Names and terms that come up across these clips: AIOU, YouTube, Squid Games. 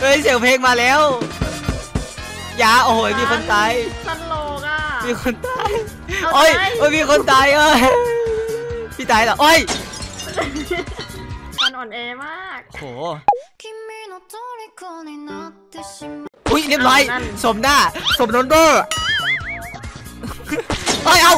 เฮ้ยเสียงเพลงมาแล้วยาโอ้โหมีคนตายตลกอ่ะมีคนตายโอ้ยโอ้ยมีคนตายเอ้ยพี่ตายเหรอโอ้ยมันอ่อนแอมากโหอุ้ยเรียบร้อยสมหน้าสมโดนโดโอ้ยเอา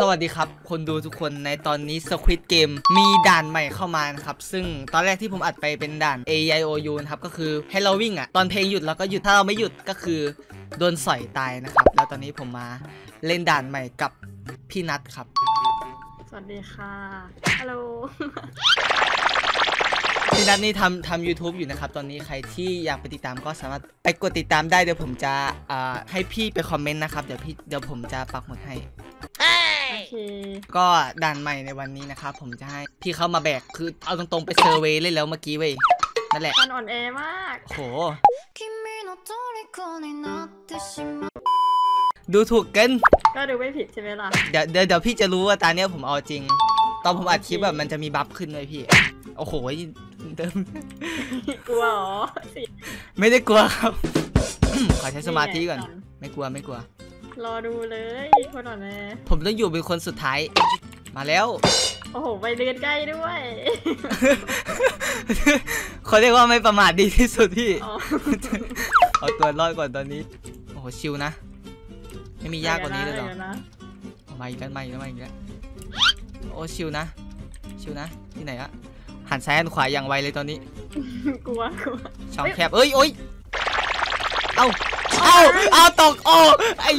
สวัสดีครับคนดูทุกคนในตอนนี้ Squid Game มีด่านใหม่เข้ามานะครับซึ่งตอนแรกที่ผมอัดไปเป็นด่าน AIOU นะครับก็คือให้เราวิ่งอ่ะตอนเพลงหยุดเราก็หยุดถ้าเราไม่หยุดก็คือโดนสอยตายนะครับแล้วตอนนี้ผมมาเล่นด่านใหม่กับพี่นัทครับสวัสดีค่ะฮัลโหลพี่นัทนี่ทำ YouTube อยู่นะครับตอนนี้ใครที่อยากไปติดตามก็สามารถไปกดติดตามได้เดี๋ยวผมจะให้พี่ไปคอมเมนต์นะครับเดี๋ยวผมจะปักหมุดให้ก็ด่านใหม่ในวันนี้นะครับผมจะให้พี่เขามาแบกคือเอาตรงๆไปเซอร์เวย์เลยแล้วเมื่อกี้เว้ยนั่นแหละมันอ่อนแอมากโหดูถูกกันก็ดูไม่ผิดใช่ไหมล่ะเดี๋ยวพี่จะรู้ว่าตาเนี้ยผมเอาจริงตอนผมอัดคลิปแบบมันจะมีบัฟขึ้นเลยพี่โอ้โหเดิมกลัวหรอไม่ได้กลัวครับขอใช้สมาธิก่อนไม่กลัวรอดูเลยคนอ่อนแอผมต้องอยู่เป็นคนสุดท้ายมาแล้วโอ้โหไปเดินใกล้ด้วยเขาเรียกว่าไม่ประมาทดีที่สุดพี่เอาตัวรอดก่อนตอนนี้โอ้โหชิวนะไม่มียากกว่านี้เลยหรอมาอีกแล้วโอ้ชิวนะที่ไหนอะหันซ้ายหันขวาอย่างไวเลยตอนนี้กลัวช่องแคบเอ้ยโอ้ยเอาตกโอ้ไอ้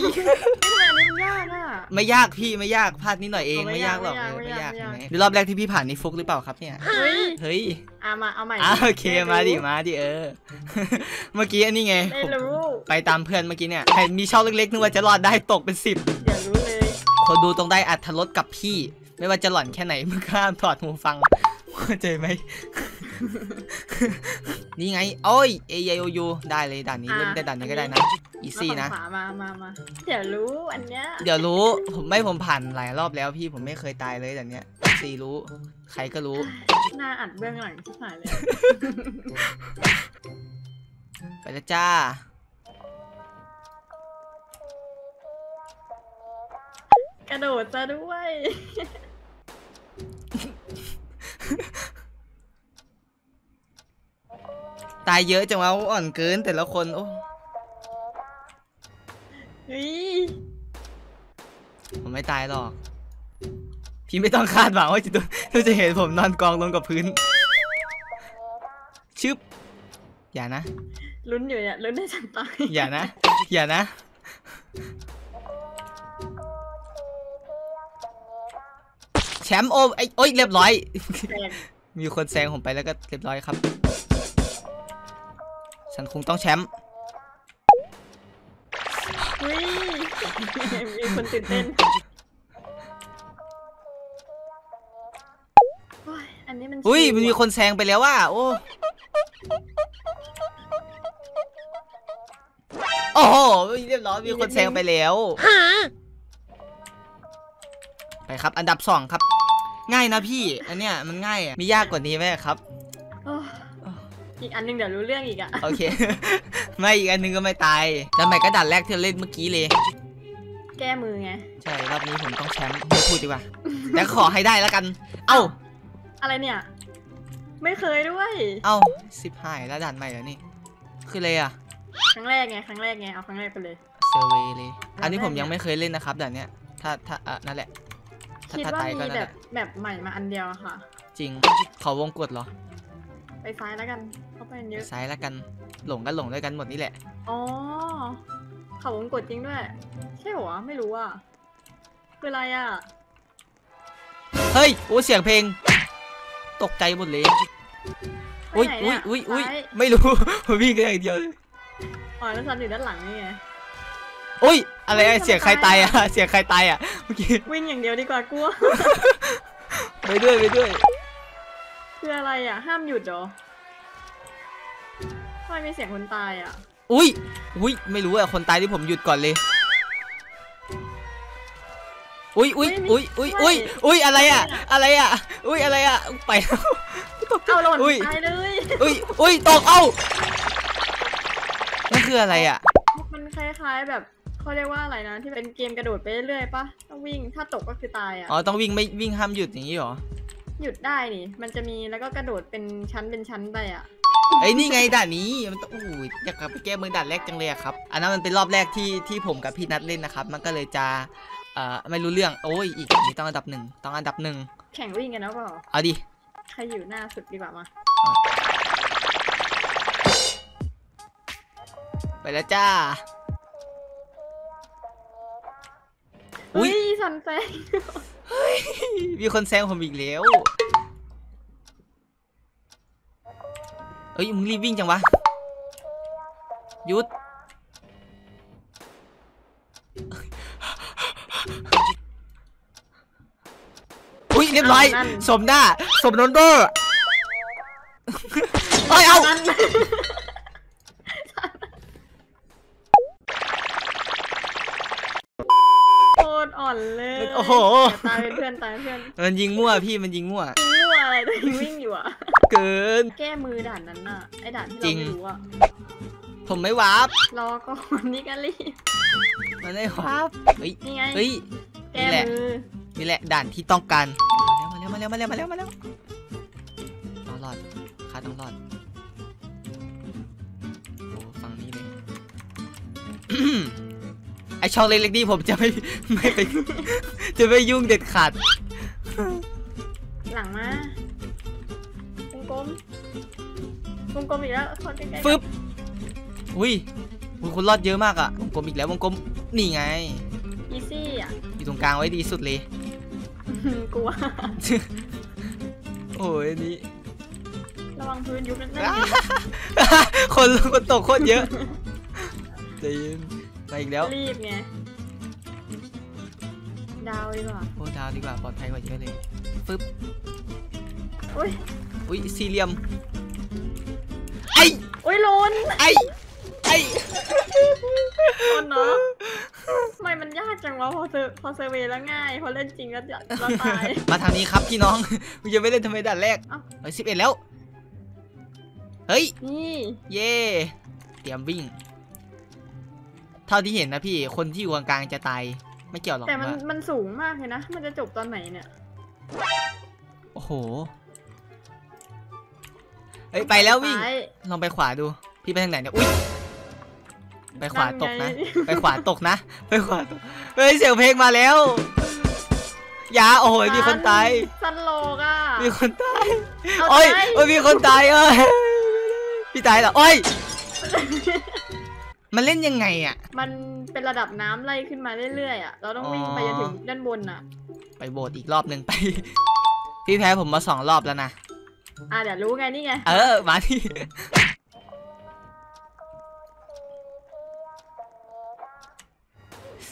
ไม่ยากพี่ไม่ยากพลาดนิดหน่อยเองไม่ยากหรอกไม่ยากเดี๋ยวรอบแรกที่พี่ผ่านนี่ฟุกหรือเปล่าครับเนี่ยเฮ้ยเอาใหม่โอเคมาดิเมื่อกี้อันนี้ไงไปตามเพื่อนเมื่อกี้เนี่ยมีช่องเล็กๆนึกว่าจะรอดได้ตกเป็น10อย่ารู้เลยคนดูต้องได้อรรถรสกับพี่ไม่ว่าจะหล่อนแค่ไหนมึงข้ามถอดหูฟังเข้าใจไหมนี่ไงโอ้ย AIOU ได้เลยด่านนี้เล่นได้ด่านนี้ก็ได้นะอีซี่นะมาเดี๋ยวรู้อันเนี้ยเดี๋ยวรู้ผมผ่านหลายรอบแล้วพี่ผมไม่เคยตายเลยด่านเนี้ยซีรู้ใครก็รู้หน้าอัดเบื้องหลังที่ถ่ายเลยไปแล้วจ้ากระโดดจ้าด้วยตายเยอะจังวะอ่อนเกินแต่ละคนโอ้ผมไม่ตายหรอกพี่ไม่ต้องคาดหวังว่าจะเห็นผมนอนกองลงกับพื้นชึบอย่านะลุ้นอยู่เนี่ยลุ้นได้จังตายอย่านะแชมป์โอ้ยเรียบร้อยมีคนแซงผมไปแล้วก็เรียบร้อยครับฉันคงต้องแชมป์มีคนตื่นเต้นอันนี้มันอุ้ยมันมีคนแซงไปแล้วว่ะโอ้โอ้โหเรียบร้อยมีคนแซงไปแล้วไปครับอันดับ2ครับง่ายนะพี่อันเนี้ยมันง่ายมียากกว่านี้ไหมครับอีกอันนึงเดี๋ยวรู้เรื่องอีกอะโอเคไม่อีกอันนึงก็ไม่ตายแล้วใหม่ก็ด่านแรกที่เราเล่นเมื่อกี้เลยแก้มือไงใช่รอบนี้ผมต้องแชมป์ไม่พูดดีกว่าแต่ขอให้ได้แล้วกันเอ้าอะไรเนี่ยไม่เคยด้วยเอ้า15แล้วด่านใหม่แล้วนี่คือเลยอะครั้งแรกไงเอาครั้งแรกไปเลยเซอร์เวย์เลยอันนี้ผมยังไม่เคยเล่นนะครับด่านเนี้ยถ้านั่นแหละคิดว่ามีแบบใหม่มาอันเดียวค่ะจริงเขาวงกดเหรอไปซ้ายแล้วกันเขาไปเยอะซ้ายแล้วกันหลงด้วยกันหมดนี่แหละอ๋อเขาวงกดจริงด้วยใช่หรอไม่รู้อ่ะคืออะไรอ่ะเฮ้ยโอ้เสียงเพลงตกใจหมดเลยอุ้ยไม่รู้พี่ก็อย่างเดียวอ๋อแล้วซันอยู่ด้านหลังนี่ไงอุ้ยอะไรเสียงใครตายอ่ะเมื่อกี้วิ่งอย่างเดียวดีกว่ากลัวไปด้วยคืออะไรอ่ะห้ามหยุดเหรอทำไมมีเสียงคนตายอ่ะอุ้ยไม่รู้อ่ะคนตายที่ผมหยุดก่อนเลย อุ้ยอุ้ยอุ้ยอุ้ยอุ้ยอุ้ยอะไรอ่ะอะไรอ่ะอุ้ยอะไรอ่ะไปตกเอาหล่นตายเลยอุ้ยอุ้ยตกเอ้านั่นคืออะไรอ่ะมันคล้ายๆแบบเขาเรียกว่าอะไรนะที่เป็นเกมกระโดดไปเรื่อยๆป่ะต้องวิ่งถ้าตกก็คือตายอ่ะอ๋อต้องวิ่งไม่วิ่งห้ามหยุดอย่างนี้หรอหยุดได้นี่มันจะมีแล้วก็กระโดดเป็นชั้นเป็นชั้นไปอ่ะไอ้นี่ไงด่านนี้มันต้องอู้อยากกลับไปแก้มือด่านแรกจังเลยครับอันนั้นมันเป็นรอบแรกที่ผมกับพี่นัทเล่นนะครับมันก็เลยจะไม่รู้เรื่องโอ้ยอีกนี่ต้องอันดับหนึ่งต้องอันดับหนึ่งแข่งวิ่งกันนะเปล่าเอาดิใครอยู่หน้าสุดดีกว่ามาไปแล้วจ้าอุ้ยสันแซงมีคนแซงผมอีกแล้วเอ้ยมึงรีบวิ่งจังวะหยุดอุ้ยเรียบร้อยสมหน้าสมโดนเด้อเอ้ยเอาโคตรอ่อนเลยโอ้โหตายเพื่อนตายเพื่อนมันยิงมั่วพี่มันยิงมั่วอะไรแต่ยิงวิ่งอยู่อะเกินแก้มือด่านนั้นน่ะไอ้ด่านที่เราไม่รู้อะผมไม่วาร์ปรอก่อนนี่ก็รีบมันไม่วาร์ปเฮ้ยนี่ไงเฮ้ยแก้มือนี่แหละด่านที่ต้องการมาแล้วมาแล้วต้องรอดขาต้องรอดโอ้ฟังนี่เลยไอช่องเล็กๆนี่ผมจะไม่จะไม่ยุ่งเด็ดขาดหลังมาวงกลมอีกแล้วคนใกล้ๆฟึบอุ้ยคนรอดเยอะมากอะวงกลมอีกแล้ววงกลมนี่ไงอีซี่อะอยู่ตรงกลางไว้ดีสุดเลยกลัวโอ้ยนี่ระวังพื้นยุบนั่นคนตกโคตรเยอะใจเย็นไปอีกแล้วรีบไงดาวดีกว่าโอ้ดาวดีกว่าปลอดภัยกว่าเยอะเลยฟึบอุ้ยสี่เหลี่ยมไอ้อุ้ยโลนไอ้โลนเนาะทำไมมันยากจังวะพอเซเวแล้วง่ายพอเล่นจริงแล้วจะตายมาทางนี้ครับพี่น้องกูยังไม่เล่นทำไมด่านแรกเฮ้ย11แล้วเฮ้ยนี่เย่เตรียมวิ่งเท่าที่เห็นนะพี่คนที่อยู่กลางจะตายไม่เกี่ยวหรอกแต่มันสูงมากเลยนะมันจะจบตอนไหนเนี่ยโอ้โหเฮ้ยไปแล้ววิ่งลองไปขวาดูพี่ไปทางไหนเนี่ยอุ้ยไปขวาตกนะไปขวาตกนะไปขวาตกเฮ้ยเสียงเพลงมาแล้วยาโอ้ยมีคนตายสันโลกอ่ะมีคนตายโอ้ยมีคนตายเอ้ยพี่ตายเหรอโอ้ยมันเล่นยังไงอ่ะมันเป็นระดับน้ำไล่ขึ้นมาเรื่อยๆอ่ะเราต้องวิ่งไปจนถึงด้านบนอ่ะไปโบสถ์อีกรอบหนึ่งไปพี่แพ้ผมมา2รอบแล้วนะเดี๋ยวรู้ไงนี่ไงมาที่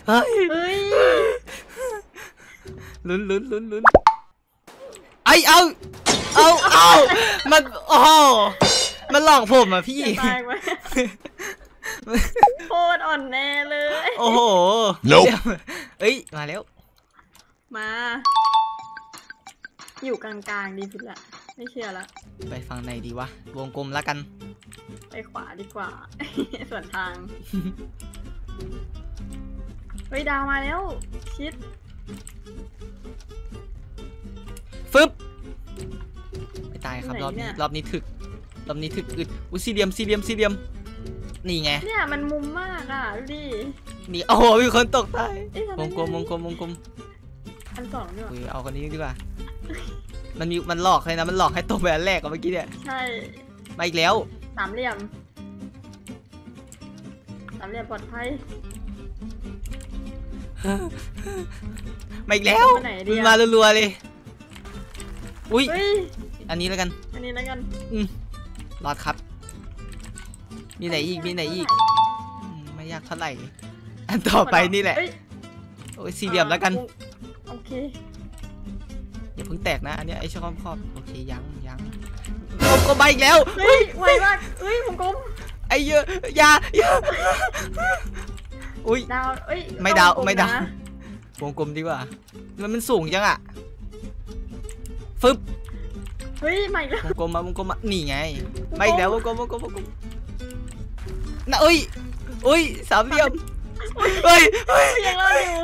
เฮ้ยลุ้นไอเอามันโอ้มันหลอกผมอ่ะพี่โคตรอ่อนแอเลยโอ้โหเอ้ยมาแล้วมาอยู่กลางๆดีสุดละไม่เชื่อละไปฝั่งไหนดีวะวงกลมละกันไปขวาดีกว่าส่วนทางเฮ้ยดาวมาแล้วชิดฟึบไปตายครับรอบนี้ถึกอึดอุ้ยสี่เหลี่ยมนี่ไงเนี่ยมันมุมมากอ่ะดินี่โอ้โหมีคนตกตายวงกลมอันสองด้วยเอาคนนี้ดีกว่ามันหลอกเลยนะมันหลอกให้ตกแบบแรกกับเมื่อกี้เนี่ยใช่มาอีกแล้วสามเหลี่ยมปลอดภัยมาอีกแล้วมาลัวๆเลยอุ้ยอันนี้แล้วกันรอดครับมีไหนอีกไม่ยากเท่าไหร่อันต่อไปนี่แหละโอ้ยสี่เหลี่ยมแล้วกันโอเคอย่าเพิ่งแตกนะอันนี้ไอ้ช่องครอบโอเคยังผมกลมไปอีกแล้วเฮ้ยไวมากเฮ้ยผมกลมไอ้เยอะอย่าอุ้ยดาวไม่ดาว วงกลมดีกว่ามันสูงจังอะฟึบเฮ้ยใหม่แล้ววงกลมมาวงกลมมานี่ไงมาอีกแล้ววงกลมวงกลมวงกลมน่ะเอ้ยเอ้ยสามเหลี่ยมเฮ้ยเฮ้ยยังรอดอยู่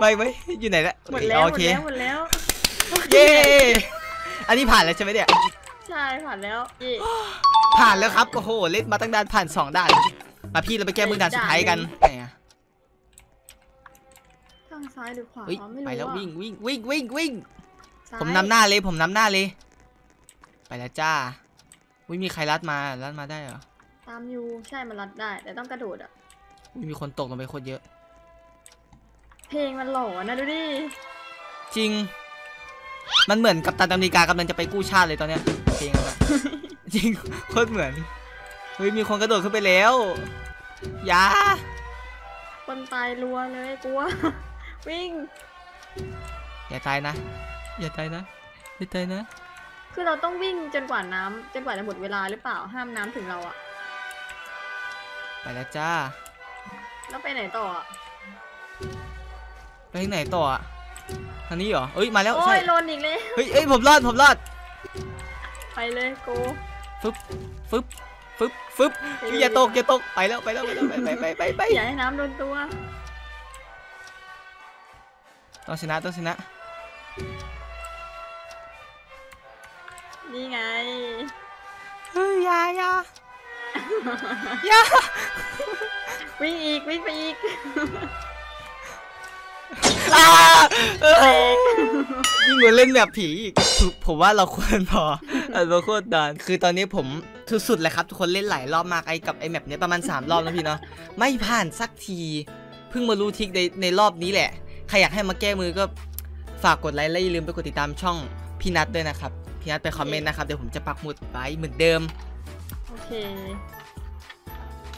ไม่ไม่อยู่ไหนละหมดแล้วหมดแล้วหมดแล้วเย้อันนี้ผ่านแล้วใช่ไหมเนี่ยใช่ผ่านแล้วผ่านแล้วครับโอ้โหเล่นมาตั้งด่านผ่าน2ด่านมาพี่เราไปแก้มือด่านสุดท้ายกันทางซ้ายหรือขวาไม่รู้ไปแล้ววิ่งวิ่งวิ่งวิ่งวิ่งผมนำหน้าเลยผมนำหน้าเลยไปแล้วจ้าวิ่งมีใครรัดมาได้เหรอตามอยู่ใช่มันรัดได้แต่ต้องกระโดดอ่ะมีคนตกลงไปคนเยอะเพลงมันหล่อนะดูดิจริงมันเหมือนกับกัปตันอเมริกากำลังจะไปกู้ชาติเลยตอนเนี้ยเพลงอะไรจริงโคตรเหมือนเฮ้ยมีคนกระโดดขึ้นไปแล้วอย่าคนตายรัวเลยกลัววิ่งอย่าตายนะอย่าตายนะอย่าตายนะคือเราต้องวิ่งจนกว่าจะหมดเวลาหรือเปล่าห้ามน้ำถึงเราอะไปแล้วจ้าแล้วไปไหนต่อไปไหนต่ออะทางนี้เหรอเอ้ยมาแล้วใช่โลนอีกเลยเฮ้ยเอ้ยผมรอดไปเลยโกฟึบฟึบฟึบฟึบอย่าตกไปแล้วไปอย่าให้น้ำโดนตัวต้องชนะนี่ไงเฮ้ยอย่าวิ่งไปอีกยิ่งกว่าเล่นแบบผีอีกผมว่าเราควรพอเราโคตรดันคือตอนนี้ผมสุดๆเลยครับทุกคนเล่นหลายรอบมากไอ้กับไอ้แมปเนี้ยประมาณ3รอบแล้วพี่เนาะไม่ผ่านสักทีเพิ่งมารู้ทิกในรอบนี้แหละใครอยากให้มาแก้มือก็ฝากกดไลค์และอย่าลืมไปกดติดตามช่องพี่นัทด้วยนะครับพี่นัทไปคอมเมนต์นะครับเดี๋ยวผมจะปักหมุดไว้เหมือนเดิมโอเค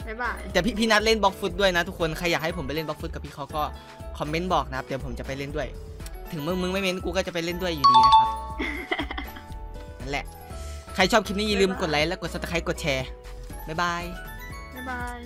บ๊ายบายแต่พี่นัทเล่นบล็อกฟุตด้วยนะทุกคนใครอยากให้ผมไปเล่นบล็อกฟุตกับพี่เขาก็คอมเมนต์บอกนะครับเดี๋ยวผมจะไปเล่นด้วยถึงมึงไม่เม้นกูก็จะไปเล่นด้วยอยู่ดีนะครับนั่นแหละใครชอบคลิปนี้อย่าลืมกดไลค์และกด Subscribe กดแชร์บ๊ายบาย